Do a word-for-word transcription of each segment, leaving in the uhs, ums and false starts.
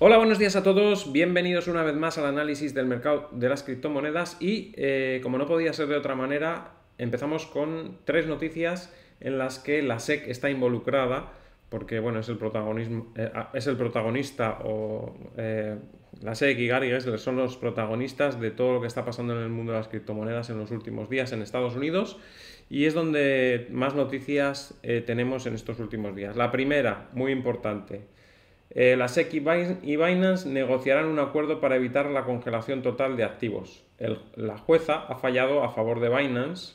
Hola, buenos días a todos, bienvenidos una vez más al análisis del mercado de las criptomonedas y eh, como no podía ser de otra manera, empezamos con tres noticias en las que la S E C está involucrada porque bueno, es el, protagonismo, eh, es el protagonista o eh, la S E C y Gary Gensler son los protagonistas de todo lo que está pasando en el mundo de las criptomonedas en los últimos días en Estados Unidos y es donde más noticias eh, tenemos en estos últimos días. La primera, muy importante. Eh, la S E C y Binance negociarán un acuerdo para evitar la congelación total de activos. El, la jueza ha fallado a favor de Binance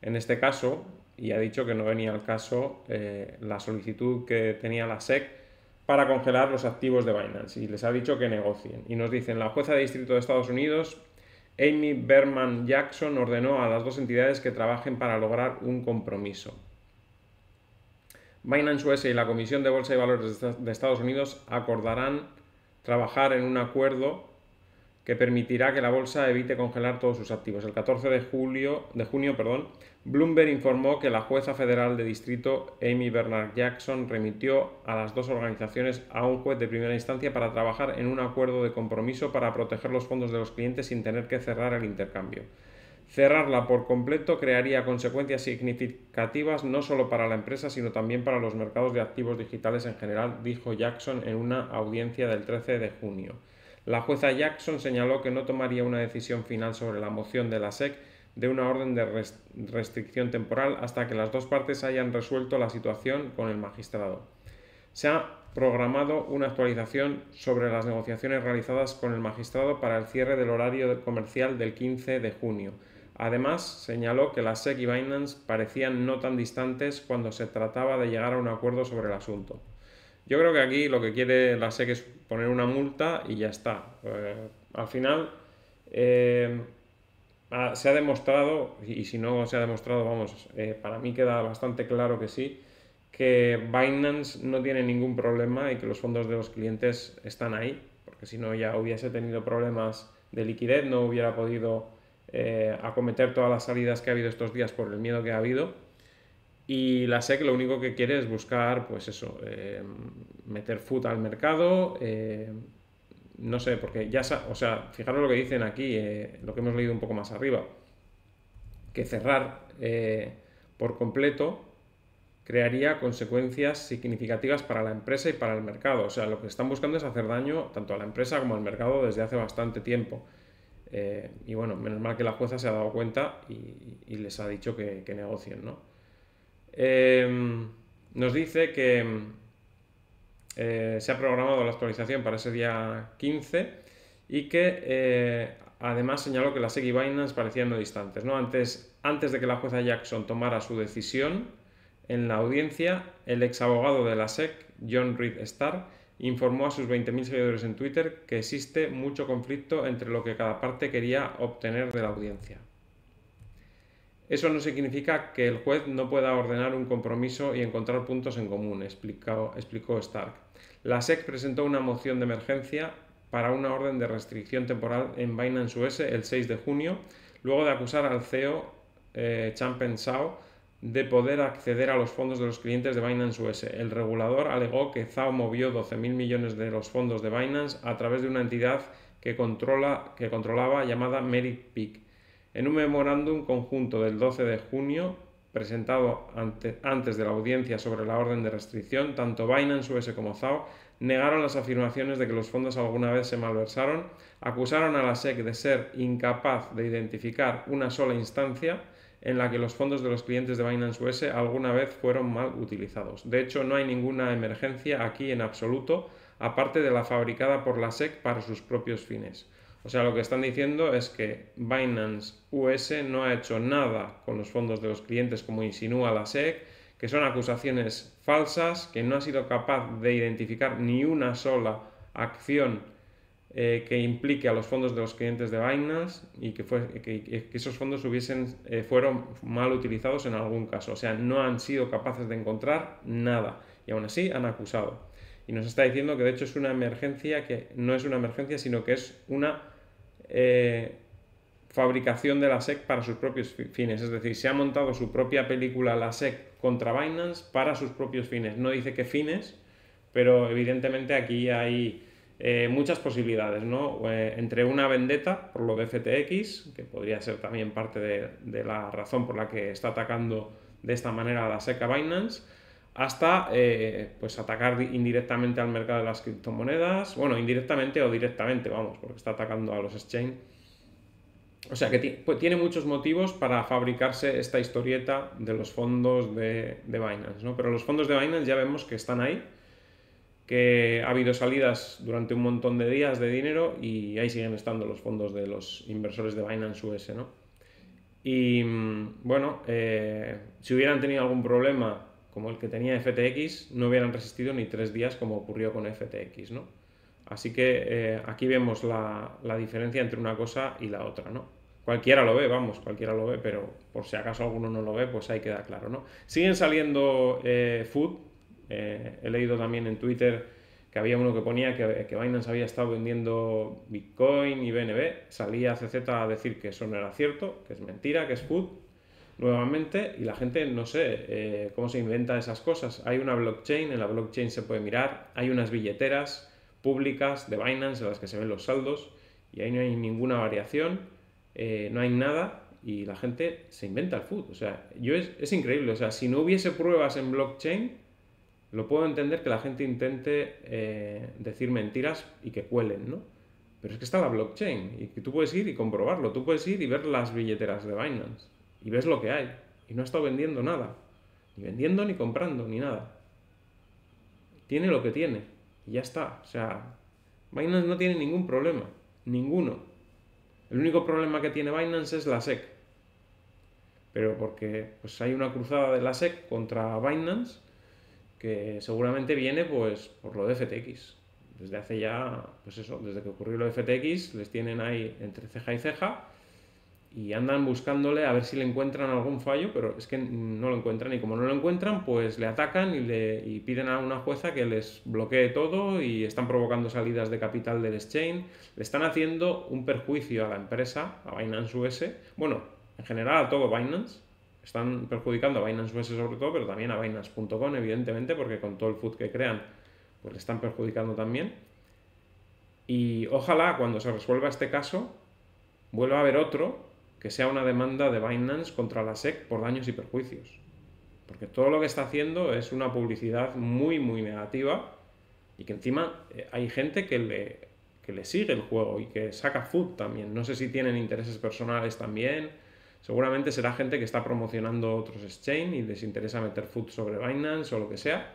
en este caso y ha dicho que no venía al caso eh, la solicitud que tenía la S E C para congelar los activos de Binance y les ha dicho que negocien. Y nos dicen, la jueza de distrito de Estados Unidos, Amy Berman Jackson, ordenó a las dos entidades que trabajen para lograr un compromiso. Binance U S y la Comisión de Bolsa y Valores de Estados Unidos acordarán trabajar en un acuerdo que permitirá que la bolsa evite congelar todos sus activos. El catorce de, julio, de junio, perdón, Bloomberg informó que la jueza federal de distrito Amy Berman Jackson remitió a las dos organizaciones a un juez de primera instancia para trabajar en un acuerdo de compromiso para proteger los fondos de los clientes sin tener que cerrar el intercambio. Cerrarla por completo crearía consecuencias significativas no solo para la empresa, sino también para los mercados de activos digitales en general, dijo Jackson en una audiencia del trece de junio. La jueza Jackson señaló que no tomaría una decisión final sobre la moción de la S E C de una orden de restricción temporal hasta que las dos partes hayan resuelto la situación con el magistrado. Se ha programado una actualización sobre las negociaciones realizadas con el magistrado para el cierre del horario comercial del quince de junio. Además, señaló que la S E C y Binance parecían no tan distantes cuando se trataba de llegar a un acuerdo sobre el asunto. Yo creo que aquí lo que quiere la S E C es poner una multa y ya está. Eh, al final eh, se ha demostrado, y si no se ha demostrado, vamos, eh, para mí queda bastante claro que sí, que Binance no tiene ningún problema y que los fondos de los clientes están ahí, porque si no ya hubiese tenido problemas de liquidez, no hubiera podido eh, acometer todas las salidas que ha habido estos días por el miedo que ha habido. Y la S E C lo único que quiere es buscar, pues eso, eh, meter foot al mercado, eh, no sé, porque ya, o sea, fijaros lo que dicen aquí, eh, lo que hemos leído un poco más arriba, que cerrar eh, por completo crearía consecuencias significativas para la empresa y para el mercado. O sea, lo que están buscando es hacer daño tanto a la empresa como al mercado desde hace bastante tiempo. Eh, y bueno, menos mal que la jueza se ha dado cuenta y, y les ha dicho que, que negocien, ¿no? Eh, nos dice que eh, se ha programado la actualización para ese día quince y que eh, además señaló que la S E C y Binance parecían no distantes, ¿no? Antes, antes de que la jueza Jackson tomara su decisión, en la audiencia, el exabogado de la S E C, John Reed Starr, informó a sus veinte mil seguidores en Twitter que existe mucho conflicto entre lo que cada parte quería obtener de la audiencia. Eso no significa que el juez no pueda ordenar un compromiso y encontrar puntos en común, explicó, explicó Stark. La S E C presentó una moción de emergencia para una orden de restricción temporal en Binance U S el seis de junio, luego de acusar al C E O eh, Changpeng Zhao de poder acceder a los fondos de los clientes de Binance U S. El regulador alegó que Zhao movió doce mil millones de los fondos de Binance a través de una entidad que, controla, que controlaba llamada Merit Peak. En un memorándum conjunto del doce de junio, presentado ante, antes de la audiencia sobre la orden de restricción, tanto Binance U S como Zhao negaron las afirmaciones de que los fondos alguna vez se malversaron, acusaron a la S E C de ser incapaz de identificar una sola instancia en la que los fondos de los clientes de Binance U S alguna vez fueron mal utilizados. De hecho, no hay ninguna emergencia aquí en absoluto, aparte de la fabricada por la S E C para sus propios fines. O sea, lo que están diciendo es que Binance U S no ha hecho nada con los fondos de los clientes, como insinúa la S E C, que son acusaciones falsas, que no ha sido capaz de identificar ni una sola acción Eh, que implique a los fondos de los clientes de Binance y que, fue, que, que esos fondos hubiesen, eh, fueron mal utilizados en algún caso. O sea, no han sido capaces de encontrar nada y aún así han acusado. Y nos está diciendo que de hecho es una emergencia, que no es una emergencia, sino que es una eh, fabricación de la S E C para sus propios fines. Es decir, se ha montado su propia película, la S E C contra Binance, para sus propios fines. No dice qué fines, pero evidentemente aquí hay eh, muchas posibilidades, ¿no? Eh, entre una vendetta por lo de F T X, que podría ser también parte de, de la razón por la que está atacando de esta manera a la S E C a Binance, hasta eh, pues atacar indirectamente al mercado de las criptomonedas, bueno, indirectamente o directamente, vamos, porque está atacando a los exchange. O sea que pues, tiene muchos motivos para fabricarse esta historieta de los fondos de, de Binance, ¿no? Pero los fondos de Binance ya vemos que están ahí, que ha habido salidas durante un montón de días de dinero y ahí siguen estando los fondos de los inversores de Binance U S, ¿no? Y bueno, eh, si hubieran tenido algún problema como el que tenía F T X, no hubieran resistido ni tres días como ocurrió con F T X, ¿no? Así que eh, aquí vemos la, la diferencia entre una cosa y la otra, ¿no? Cualquiera lo ve, vamos, cualquiera lo ve, pero por si acaso alguno no lo ve, pues ahí queda claro, ¿no? Siguen saliendo eh, F U D, eh, he leído también en Twitter que había uno que ponía que, que Binance había estado vendiendo Bitcoin y B N B, salía C Z a decir que eso no era cierto, que es mentira, que es F U D, nuevamente, y la gente no sé eh, cómo se inventa esas cosas. Hay una blockchain, en la blockchain se puede mirar, hay unas billeteras públicas de Binance en las que se ven los saldos y ahí no hay ninguna variación, eh, no hay nada y la gente se inventa el F U D. O sea, yo es, es increíble, o sea, si no hubiese pruebas en blockchain, lo puedo entender que la gente intente eh, decir mentiras y que cuelen, ¿no? Pero es que está la blockchain y tú puedes ir y comprobarlo, tú puedes ir y ver las billeteras de Binance. Y ves lo que hay. Y no ha estado vendiendo nada. Ni vendiendo, ni comprando, ni nada. Tiene lo que tiene. Y ya está. O sea, Binance no tiene ningún problema. Ninguno. El único problema que tiene Binance es la S E C. Pero porque pues, hay una cruzada de la S E C contra Binance que seguramente viene pues por lo de F T X. Desde hace ya, pues eso, desde que ocurrió lo de F T X, les tienen ahí entre ceja y ceja. Y andan buscándole a ver si le encuentran algún fallo, pero es que no lo encuentran. Y como no lo encuentran, pues le atacan y, le, y piden a una jueza que les bloquee todo y están provocando salidas de capital del exchange. Le están haciendo un perjuicio a la empresa, a Binance U S. Bueno, en general a todo Binance. Están perjudicando a Binance U S sobre todo, pero también a Binance punto com, evidentemente, porque con todo el F U D que crean, pues le están perjudicando también. Y ojalá cuando se resuelva este caso, vuelva a haber otro que sea una demanda de Binance contra la S E C por daños y perjuicios. Porque todo lo que está haciendo es una publicidad muy, muy negativa y que encima hay gente que le, que le sigue el juego y que saca F U D también. No sé si tienen intereses personales también. Seguramente será gente que está promocionando otros exchange y les interesa meter F U D sobre Binance o lo que sea.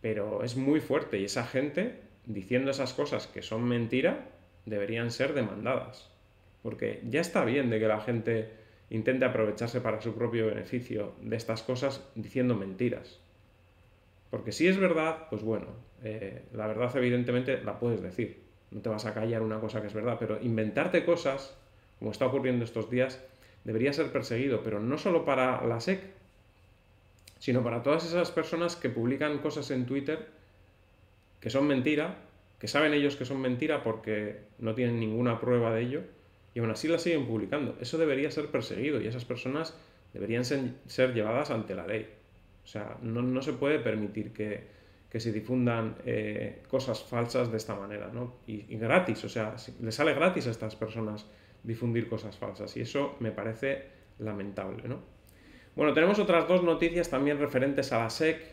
Pero es muy fuerte y esa gente diciendo esas cosas que son mentira deberían ser demandadas. Porque ya está bien de que la gente intente aprovecharse para su propio beneficio de estas cosas diciendo mentiras. Porque si es verdad, pues bueno, eh, la verdad evidentemente la puedes decir. No te vas a callar una cosa que es verdad, pero inventarte cosas, como está ocurriendo estos días, debería ser perseguido. Pero no solo para la S E C, sino para todas esas personas que publican cosas en Twitter que son mentira, que saben ellos que son mentira porque no tienen ninguna prueba de ello, y aún así la siguen publicando. Eso debería ser perseguido y esas personas deberían ser, ser llevadas ante la ley. O sea, no, no se puede permitir que, que se difundan eh, cosas falsas de esta manera, ¿no? Y, y gratis, o sea, si, les sale gratis a estas personas difundir cosas falsas y eso me parece lamentable, ¿no? Bueno, tenemos otras dos noticias también referentes a la S E C.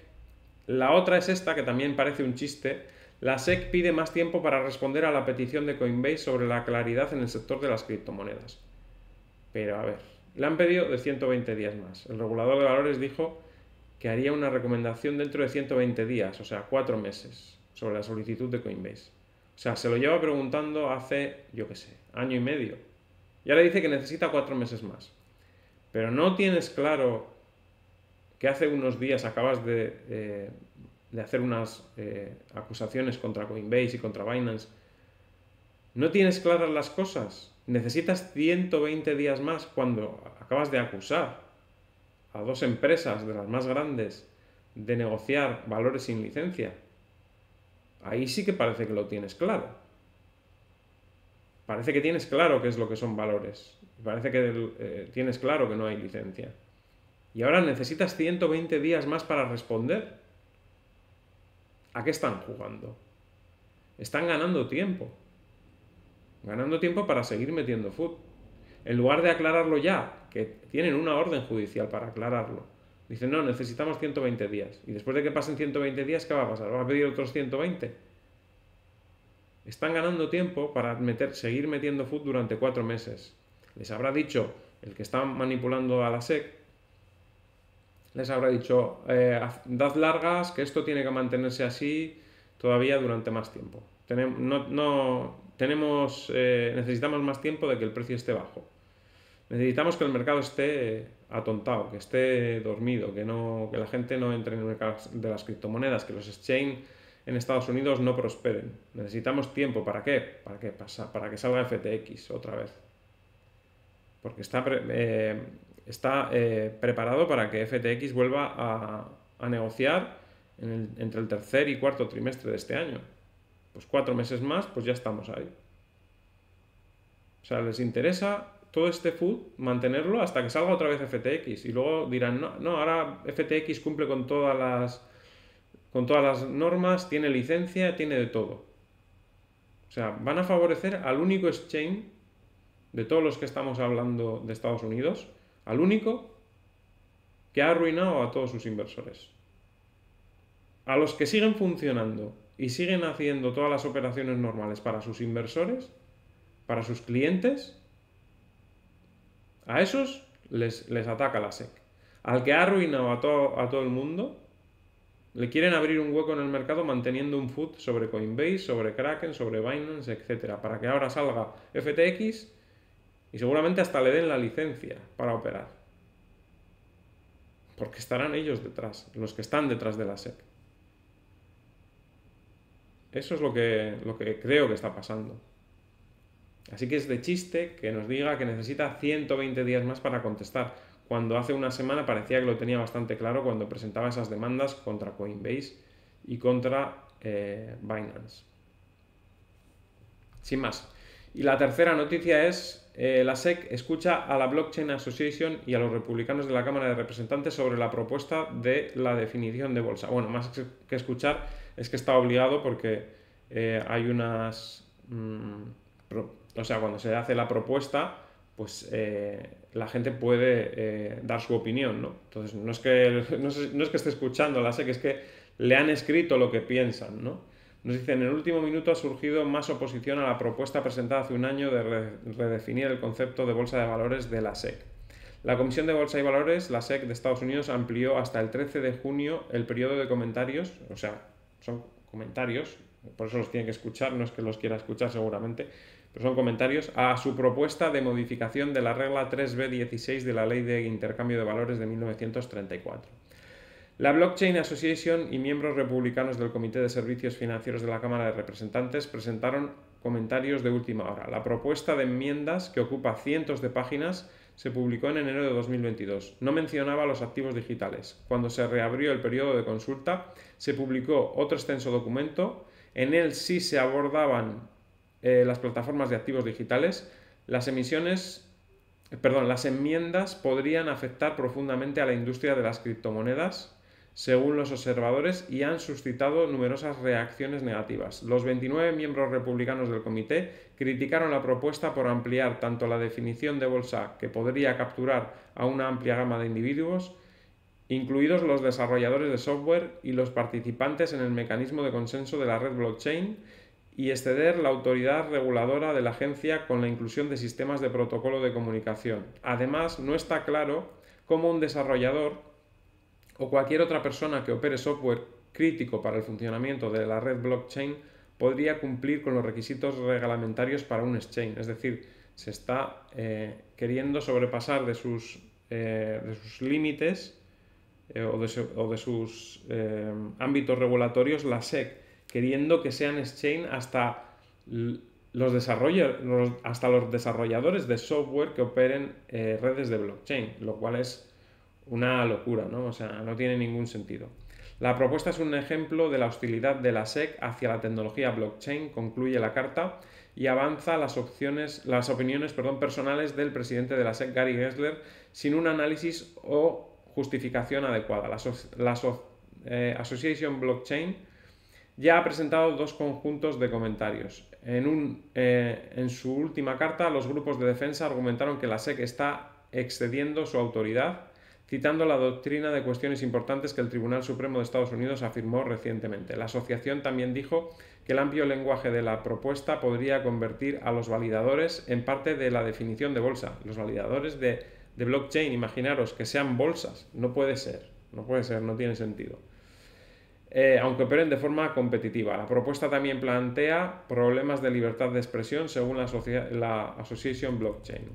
La otra es esta, que también parece un chiste. La S E C pide más tiempo para responder a la petición de Coinbase sobre la claridad en el sector de las criptomonedas. Pero a ver, le han pedido de ciento veinte días más. El regulador de valores dijo que haría una recomendación dentro de ciento veinte días, o sea, cuatro meses, sobre la solicitud de Coinbase. O sea, se lo lleva preguntando hace, yo qué sé, año y medio. Y ahora dice que necesita cuatro meses más. Pero no tienes claro que hace unos días acabas de... Eh, de hacer unas eh, acusaciones contra Coinbase y contra Binance. No tienes claras las cosas. Necesitas ciento veinte días más cuando acabas de acusar a dos empresas de las más grandes de negociar valores sin licencia. Ahí sí que parece que lo tienes claro. Parece que tienes claro qué es lo que son valores. Parece que eh, tienes claro que no hay licencia. Y ahora necesitas ciento veinte días más para responder. ¿A qué están jugando? Están ganando tiempo. Ganando tiempo para seguir metiendo food. En lugar de aclararlo ya, que tienen una orden judicial para aclararlo. Dicen, no, necesitamos ciento veinte días. Y después de que pasen ciento veinte días, ¿qué va a pasar? ¿Va a pedir otros ciento veinte? Están ganando tiempo para meter, seguir metiendo food durante cuatro meses. Les habrá dicho el que está manipulando a la S E C, les habrá dicho, eh, dad largas, que esto tiene que mantenerse así todavía durante más tiempo. Tenemos, no, no, tenemos, eh, necesitamos más tiempo de que el precio esté bajo. Necesitamos que el mercado esté atontado, que esté dormido, que, no, que la gente no entre en el mercado de las criptomonedas, que los exchange en Estados Unidos no prosperen. Necesitamos tiempo. ¿Para qué? ¿Para qué pasa? Para que salga F T X otra vez. Porque está, eh, está eh, preparado para que F T X vuelva a, a negociar en el, entre el tercer y cuarto trimestre de este año. Pues cuatro meses más, pues ya estamos ahí. O sea, les interesa todo este food mantenerlo hasta que salga otra vez F T X. Y luego dirán, no, no, ahora F T X cumple con todas las, con todas las normas, tiene licencia, tiene de todo. O sea, van a favorecer al único exchange de todos los que estamos hablando de Estados Unidos, al único que ha arruinado a todos sus inversores. A los que siguen funcionando y siguen haciendo todas las operaciones normales para sus inversores, para sus clientes, a esos les, les ataca la S E C. Al que ha arruinado a todo, a todo el mundo, le quieren abrir un hueco en el mercado manteniendo un foot sobre Coinbase, sobre Kraken, sobre Binance, etcétera, para que ahora salga F T X... Y seguramente hasta le den la licencia para operar. Porque estarán ellos detrás, los que están detrás de la S E C. Eso es lo que, lo que creo que está pasando. Así que es de chiste que nos diga que necesita ciento veinte días más para contestar, cuando hace una semana parecía que lo tenía bastante claro cuando presentaba esas demandas contra Coinbase y contra eh, Binance. Sin más. Y la tercera noticia es... Eh, la S E C escucha a la Blockchain Association y a los republicanos de la Cámara de Representantes sobre la propuesta de la definición de bolsa. Bueno, más que escuchar, es que está obligado porque eh, hay unas... Mmm, pro, o sea, cuando se hace la propuesta, pues eh, la gente puede eh, dar su opinión, ¿no? Entonces, no es, que, no, es, no es que esté escuchando a la S E C, es que le han escrito lo que piensan, ¿no? Nos dicen, en el último minuto ha surgido más oposición a la propuesta presentada hace un año de re redefinir el concepto de bolsa de valores de la S E C. La Comisión de Bolsa y Valores, la S E C de Estados Unidos, amplió hasta el trece de junio el periodo de comentarios, o sea, son comentarios, por eso los tienen que escuchar, no es que los quiera escuchar seguramente, pero son comentarios, a su propuesta de modificación de la regla tres B dieciséis de la Ley de Intercambio de Valores de mil novecientos treinta y cuatro. La Blockchain Association y miembros republicanos del Comité de Servicios Financieros de la Cámara de Representantes presentaron comentarios de última hora. La propuesta de enmiendas, que ocupa cientos de páginas, se publicó en enero de dos mil veintidós. No mencionaba los activos digitales. Cuando se reabrió el periodo de consulta, se publicó otro extenso documento. En él sí se abordaban eh, las plataformas de activos digitales. Las emisiones, perdón, las enmiendas podrían afectar profundamente a la industria de las criptomonedas, según los observadores, y han suscitado numerosas reacciones negativas. Los veintinueve miembros republicanos del comité criticaron la propuesta por ampliar tanto la definición de bolsa, que podría capturar a una amplia gama de individuos, incluidos los desarrolladores de software y los participantes en el mecanismo de consenso de la red blockchain, y exceder la autoridad reguladora de la agencia con la inclusión de sistemas de protocolo de comunicación. Además, no está claro cómo un desarrollador o cualquier otra persona que opere software crítico para el funcionamiento de la red blockchain podría cumplir con los requisitos reglamentarios para un exchange. Es decir, se está eh, queriendo sobrepasar de sus, eh, de sus límites eh, o, de su, o de sus eh, ámbitos regulatorios la S E C, queriendo que sean exchange hasta los, desarrolladores, hasta los desarrolladores de software que operen eh, redes de blockchain, lo cual es una locura, ¿no? O sea, no tiene ningún sentido. La propuesta es un ejemplo de la hostilidad de la S E C hacia la tecnología blockchain, concluye la carta, y avanza las, opciones, las opiniones perdón, personales del presidente de la S E C, Gary Gensler, sin un análisis o justificación adecuada. La, so la so eh, Association Blockchain ya ha presentado dos conjuntos de comentarios. En, un, eh, en su última carta, los grupos de defensa argumentaron que la S E C está excediendo su autoridad, citando la doctrina de cuestiones importantes que el Tribunal Supremo de Estados Unidos afirmó recientemente. La asociación también dijo que el amplio lenguaje de la propuesta podría convertir a los validadores en parte de la definición de bolsa. Los validadores de, de blockchain, imaginaros que sean bolsas, no puede ser, no puede ser, no tiene sentido. Eh, aunque operen de forma competitiva. La propuesta también plantea problemas de libertad de expresión según la, la Association Blockchain.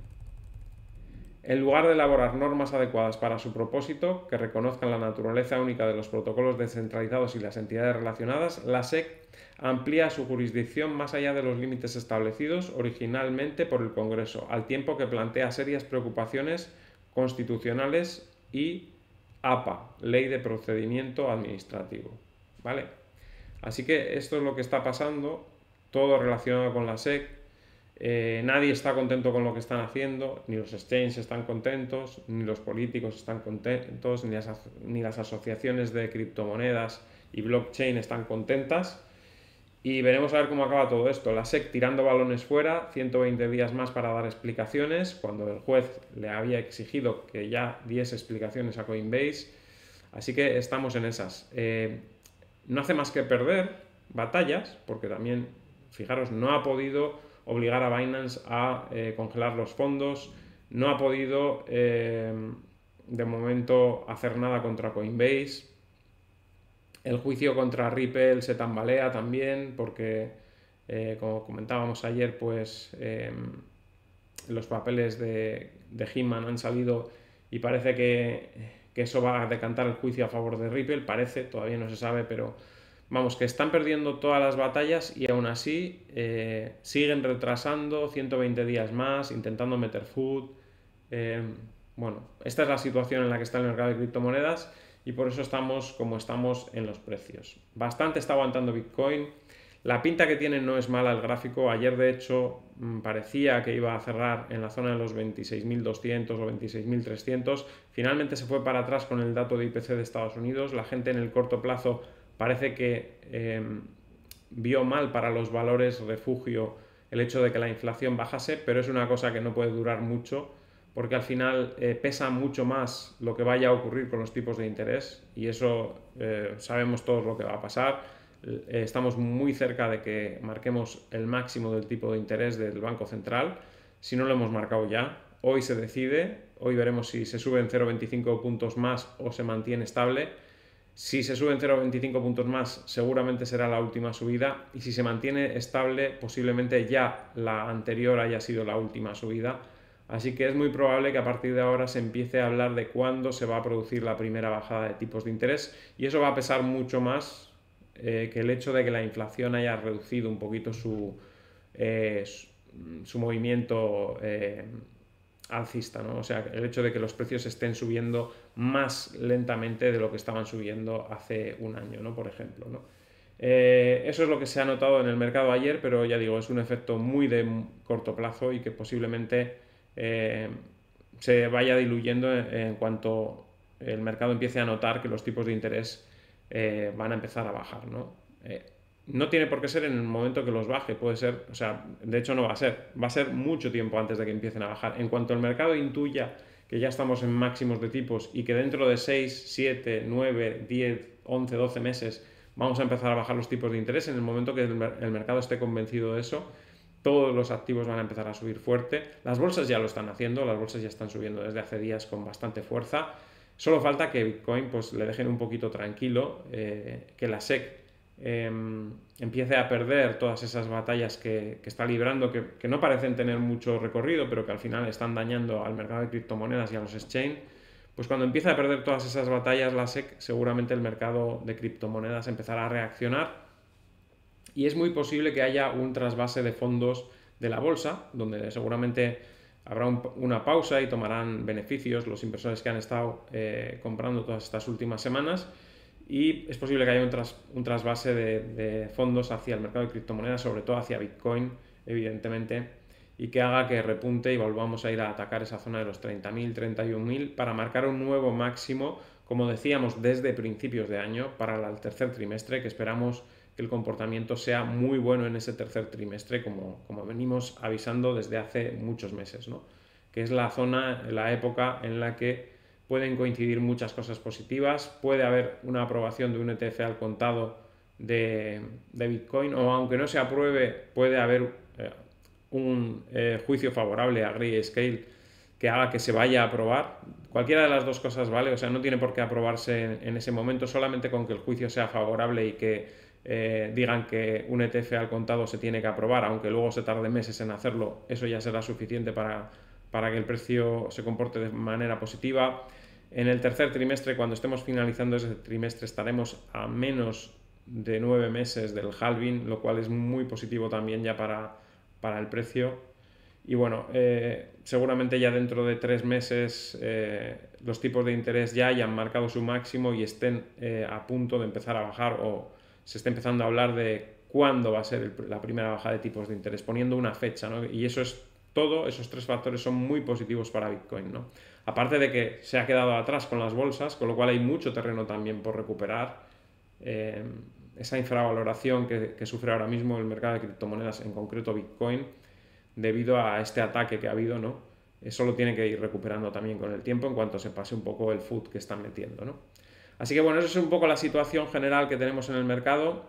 En lugar de elaborar normas adecuadas para su propósito, que reconozcan la naturaleza única de los protocolos descentralizados y las entidades relacionadas, la S E C amplía su jurisdicción más allá de los límites establecidos originalmente por el Congreso, al tiempo que plantea serias preocupaciones constitucionales y A P A, Ley de Procedimiento Administrativo. ¿Vale? Así que esto es lo que está pasando, todo relacionado con la S E C. Eh, nadie está contento con lo que están haciendo, ni los exchanges están contentos, ni los políticos están contentos, ni las, ni las asociaciones de criptomonedas y blockchain están contentas. Y veremos a ver cómo acaba todo esto. La S E C tirando balones fuera, ciento veinte días más para dar explicaciones, cuando el juez le había exigido que ya diese explicaciones a Coinbase. Así que estamos en esas. Eh, no hace más que perder batallas, porque también, fijaros, no ha podido obligar a Binance a eh, congelar los fondos, no ha podido, eh, de momento, hacer nada contra Coinbase. El juicio contra Ripple se tambalea también porque, eh, como comentábamos ayer, pues eh, los papeles de, de Hinman han salido y parece que, que eso va a decantar el juicio a favor de Ripple. Parece, todavía no se sabe, pero vamos, que están perdiendo todas las batallas y aún así eh, siguen retrasando ciento veinte días más, intentando meter food. Eh, bueno, esta es la situación en la que está el mercado de criptomonedas. Y por eso estamos como estamos en los precios. Bastante está aguantando Bitcoin. La pinta que tiene no es mala el gráfico. Ayer, de hecho, parecía que iba a cerrar en la zona de los veintiséis mil doscientos o veintiséis mil trescientos. Finalmente se fue para atrás con el dato de I P C de Estados Unidos. La gente en el corto plazo parece que eh, vio mal para los valores refugio el hecho de que la inflación bajase, pero es una cosa que no puede durar mucho, porque al final eh, pesa mucho más lo que vaya a ocurrir con los tipos de interés y eso eh, sabemos todos lo que va a pasar. Eh, estamos muy cerca de que marquemos el máximo del tipo de interés del Banco Central, si no lo hemos marcado ya. Hoy se decide, hoy veremos si se suben cero coma veinticinco puntos más o se mantiene estable. Si se suben cero coma veinticinco puntos más, seguramente será la última subida y si se mantiene estable, posiblemente ya la anterior haya sido la última subida. Así que es muy probable que a partir de ahora se empiece a hablar de cuándo se va a producir la primera bajada de tipos de interés y eso va a pesar mucho más eh, que el hecho de que la inflación haya reducido un poquito su, eh, su movimiento eh, alcista, ¿no? O sea, el hecho de que los precios estén subiendo más lentamente de lo que estaban subiendo hace un año, ¿no? Por ejemplo, ¿no? Eh, eso es lo que se ha notado en el mercado ayer, pero ya digo, es un efecto muy de corto plazo y que posiblemente Eh, se vaya diluyendo en, en cuanto el mercado empiece a notar que los tipos de interés eh, van a empezar a bajar, ¿no? Eh, no tiene por qué ser en el momento que los baje, puede ser, o sea, de hecho no va a ser, va a ser mucho tiempo antes de que empiecen a bajar. En cuanto el mercado intuya que ya estamos en máximos de tipos y que dentro de seis, siete, nueve, diez, once, doce meses vamos a empezar a bajar los tipos de interés, en el momento que el, el mercado esté convencido de eso, todos los activos van a empezar a subir fuerte. Las bolsas ya lo están haciendo, las bolsas ya están subiendo desde hace días con bastante fuerza. Solo falta que Bitcoin pues, le dejen un poquito tranquilo, eh, que la S E C eh, empiece a perder todas esas batallas que, que está librando, que, que no parecen tener mucho recorrido, pero que al final están dañando al mercado de criptomonedas y a los exchange. Pues cuando empiece a perder todas esas batallas la S E C, seguramente el mercado de criptomonedas empezará a reaccionar. Y es muy posible que haya un trasvase de fondos de la bolsa, donde seguramente habrá un, una pausa y tomarán beneficios los inversores que han estado eh, comprando todas estas últimas semanas. Y es posible que haya un, tras, un trasvase de, de fondos hacia el mercado de criptomonedas, sobre todo hacia Bitcoin, evidentemente, y que haga que repunte y volvamos a ir a atacar esa zona de los treinta mil, treinta y un mil para marcar un nuevo máximo, como decíamos desde principios de año, para el tercer trimestre, que esperamos que el comportamiento sea muy bueno en ese tercer trimestre, como, como venimos avisando desde hace muchos meses, ¿no? Que es la zona, la época en la que pueden coincidir muchas cosas positivas, puede haber una aprobación de un E T F al contado de, de Bitcoin, o aunque no se apruebe, puede haber eh, un eh, juicio favorable a Grayscale que haga que se vaya a aprobar. Cualquiera de las dos cosas vale, o sea, no tiene por qué aprobarse en, en ese momento, solamente con que el juicio sea favorable y que Eh, digan que un E T F al contado se tiene que aprobar, aunque luego se tarde meses en hacerlo, eso ya será suficiente para, para que el precio se comporte de manera positiva. En el tercer trimestre, cuando estemos finalizando ese trimestre, estaremos a menos de nueve meses del halving, lo cual es muy positivo también ya para, para el precio. Y bueno, eh, seguramente ya dentro de tres meses eh, los tipos de interés ya hayan marcado su máximo y estén eh, a punto de empezar a bajar, o se está empezando a hablar de cuándo va a ser el, la primera baja de tipos de interés, poniendo una fecha, ¿no? Y eso es todo, esos tres factores son muy positivos para Bitcoin, ¿no? Aparte de que se ha quedado atrás con las bolsas, con lo cual hay mucho terreno también por recuperar. Eh, esa infravaloración que, que sufre ahora mismo el mercado de criptomonedas, en concreto Bitcoin, debido a este ataque que ha habido, ¿no? Eso lo tiene que ir recuperando también con el tiempo, en cuanto se pase un poco el food que están metiendo, ¿no? Así que bueno, esa es un poco la situación general que tenemos en el mercado.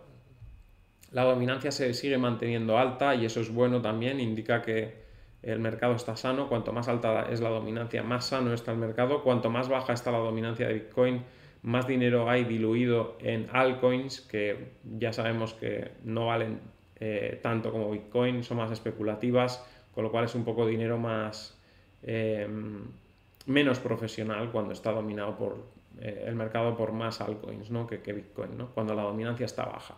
La dominancia se sigue manteniendo alta y eso es bueno también, indica que el mercado está sano. Cuanto más alta es la dominancia, más sano está el mercado. Cuanto más baja está la dominancia de Bitcoin, más dinero hay diluido en altcoins, que ya sabemos que no valen eh, tanto como Bitcoin, son más especulativas, con lo cual es un poco dinero más eh, menos profesional cuando está dominado por el mercado por más altcoins, ¿no? que, que Bitcoin, ¿no? Cuando la dominancia está baja.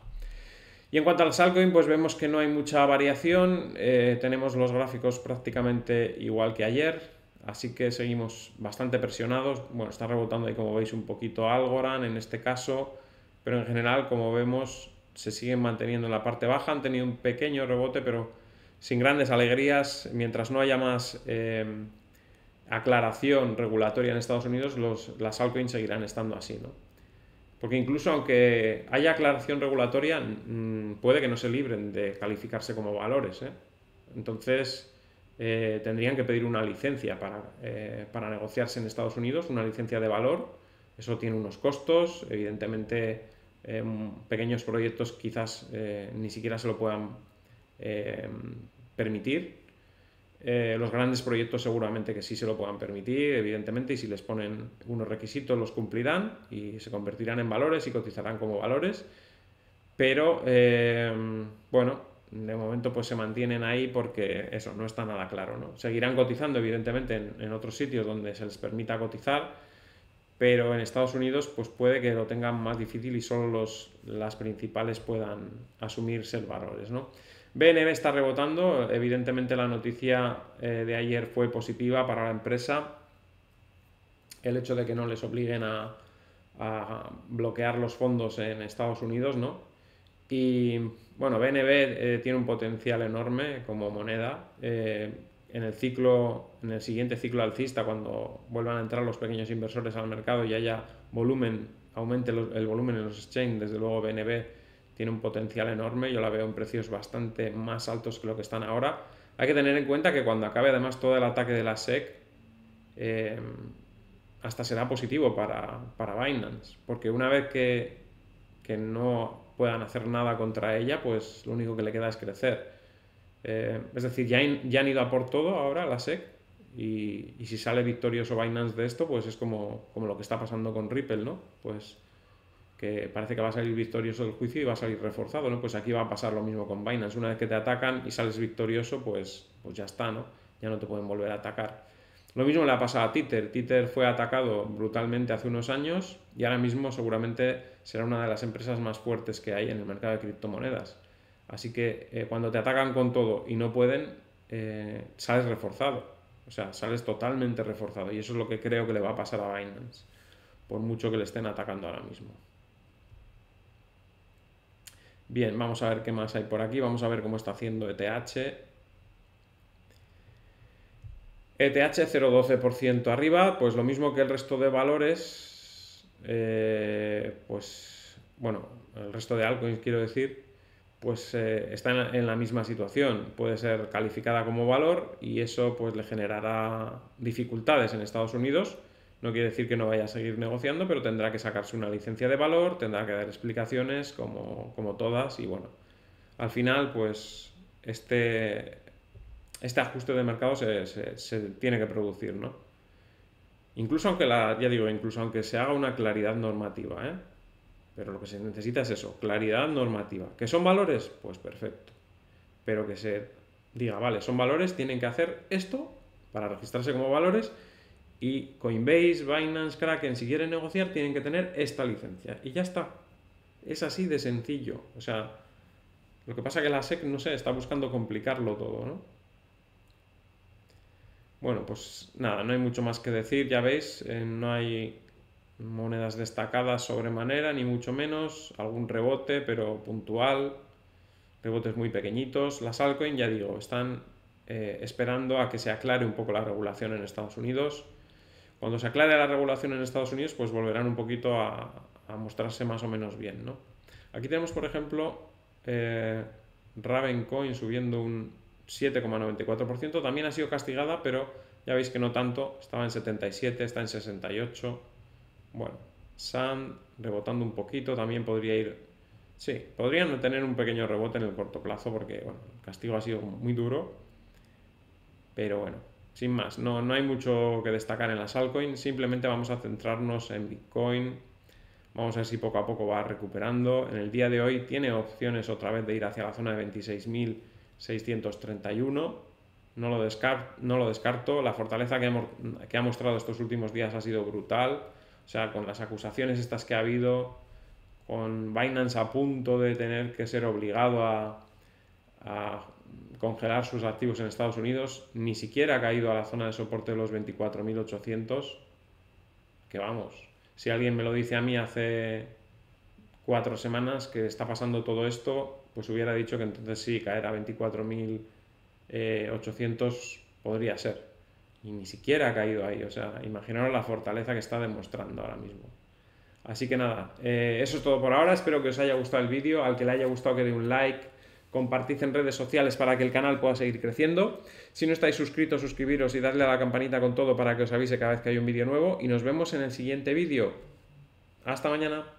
Y en cuanto al altcoin, pues vemos que no hay mucha variación, eh, tenemos los gráficos prácticamente igual que ayer, así que seguimos bastante presionados. Bueno, está rebotando ahí, como veis, un poquito Algorand en este caso, pero en general, como vemos, se siguen manteniendo en la parte baja. Han tenido un pequeño rebote, pero sin grandes alegrías. Mientras no haya más eh, aclaración regulatoria en Estados Unidos, los, las altcoins seguirán estando así, ¿no? Porque incluso aunque haya aclaración regulatoria, mmm, puede que no se libren de calificarse como valores, ¿eh? Entonces eh, tendrían que pedir una licencia para, eh, para negociarse en Estados Unidos, una licencia de valor. Eso tiene unos costos, evidentemente. Eh, pequeños proyectos quizás eh, ni siquiera se lo puedan eh, permitir. Eh, los grandes proyectos seguramente que sí se lo puedan permitir, evidentemente, y si les ponen unos requisitos los cumplirán y se convertirán en valores y cotizarán como valores. Pero eh, bueno, de momento pues se mantienen ahí porque eso no está nada claro, ¿no? Seguirán cotizando evidentemente en, en otros sitios donde se les permita cotizar, pero en Estados Unidos pues puede que lo tengan más difícil y solo los, las principales puedan asumir ser valores, ¿no? B N B está rebotando, evidentemente la noticia eh, de ayer fue positiva para la empresa, el hecho de que no les obliguen a, a bloquear los fondos en Estados Unidos, ¿no? Y bueno, B N B eh, tiene un potencial enorme como moneda, eh, en, el ciclo, en el siguiente ciclo alcista, cuando vuelvan a entrar los pequeños inversores al mercado y haya volumen, aumente los, el volumen en los exchanges, desde luego B N B tiene un potencial enorme. Yo la veo en precios bastante más altos que lo que están ahora. Hay que tener en cuenta que cuando acabe además todo el ataque de la S E C, eh, hasta será positivo para, para Binance, porque una vez que, que no puedan hacer nada contra ella, pues lo único que le queda es crecer. Eh, es decir, ya, in, ya han ido a por todo ahora la S E C, y, y si sale victorioso Binance de esto, pues es como, como lo que está pasando con Ripple, ¿no? Pues que parece que va a salir victorioso del juicio y va a salir reforzado, ¿no? Pues aquí va a pasar lo mismo con Binance. Una vez que te atacan y sales victorioso, pues, pues ya está, ¿no? Ya no te pueden volver a atacar. Lo mismo le ha pasado a Tether. Tether fue atacado brutalmente hace unos años y ahora mismo seguramente será una de las empresas más fuertes que hay en el mercado de criptomonedas. Así que eh, cuando te atacan con todo y no pueden, eh, sales reforzado. O sea, sales totalmente reforzado, y eso es lo que creo que le va a pasar a Binance, por mucho que le estén atacando ahora mismo. Bien, vamos a ver qué más hay por aquí. Vamos a ver cómo está haciendo E T H. E T H cero coma doce por ciento arriba, pues lo mismo que el resto de valores, eh, pues bueno, el resto de altcoins quiero decir, pues eh, está en la, en la misma situación. Puede ser calificada como valor y eso pues le generará dificultades en Estados Unidos. No quiere decir que no vaya a seguir negociando, pero tendrá que sacarse una licencia de valor, tendrá que dar explicaciones como, como todas, y bueno, al final pues este, este ajuste de mercado se, se, se tiene que producir, ¿no? Incluso aunque la, ya digo, incluso aunque se haga una claridad normativa, ¿eh? Pero lo que se necesita es eso, claridad normativa. ¿Que son valores? Pues perfecto. Pero que se diga, vale, son valores, tienen que hacer esto para registrarse como valores. Y Coinbase, Binance, Kraken, si quieren negociar, tienen que tener esta licencia. Y ya está. Es así de sencillo. O sea, lo que pasa es que la S E C, no sé, está buscando complicarlo todo, ¿no? Bueno, pues nada, no hay mucho más que decir, ya veis. Eh, no hay monedas destacadas sobremanera, ni mucho menos. Algún rebote, pero puntual. Rebotes muy pequeñitos. Las altcoins, ya digo, están eh, esperando a que se aclare un poco la regulación en Estados Unidos. Cuando se aclare la regulación en Estados Unidos, pues volverán un poquito a, a mostrarse más o menos bien, ¿no? Aquí tenemos, por ejemplo, eh, Ravencoin subiendo un siete coma noventa y cuatro por ciento. También ha sido castigada, pero ya veis que no tanto. Estaba en setenta y siete, está en sesenta y ocho. Bueno, Sand rebotando un poquito. También podría ir... Sí, podrían tener un pequeño rebote en el corto plazo porque, bueno, el castigo ha sido muy duro. Pero bueno, sin más, no, no hay mucho que destacar en las altcoins, simplemente vamos a centrarnos en Bitcoin, vamos a ver si poco a poco va recuperando. En el día de hoy tiene opciones otra vez de ir hacia la zona de veintiséis mil seiscientos treinta y uno, no lo descarto, no lo descarto. La fortaleza que ha, que ha mostrado estos últimos días ha sido brutal, o sea, con las acusaciones estas que ha habido, con Binance a punto de tener que ser obligado a... a congelar sus activos en Estados Unidos, ni siquiera ha caído a la zona de soporte de los veinticuatro mil ochocientos, que vamos, si alguien me lo dice a mí hace cuatro semanas que está pasando todo esto, pues hubiera dicho que entonces sí, caer a veinticuatro mil ochocientos podría ser, y ni siquiera ha caído ahí. O sea, imaginaros la fortaleza que está demostrando ahora mismo. Así que nada, eh, eso es todo por ahora. Espero que os haya gustado el vídeo, al que le haya gustado que dé un like, compartid en redes sociales para que el canal pueda seguir creciendo. Si no estáis suscritos, suscribiros y darle a la campanita con todo para que os avise cada vez que hay un vídeo nuevo. Y nos vemos en el siguiente vídeo. Hasta mañana.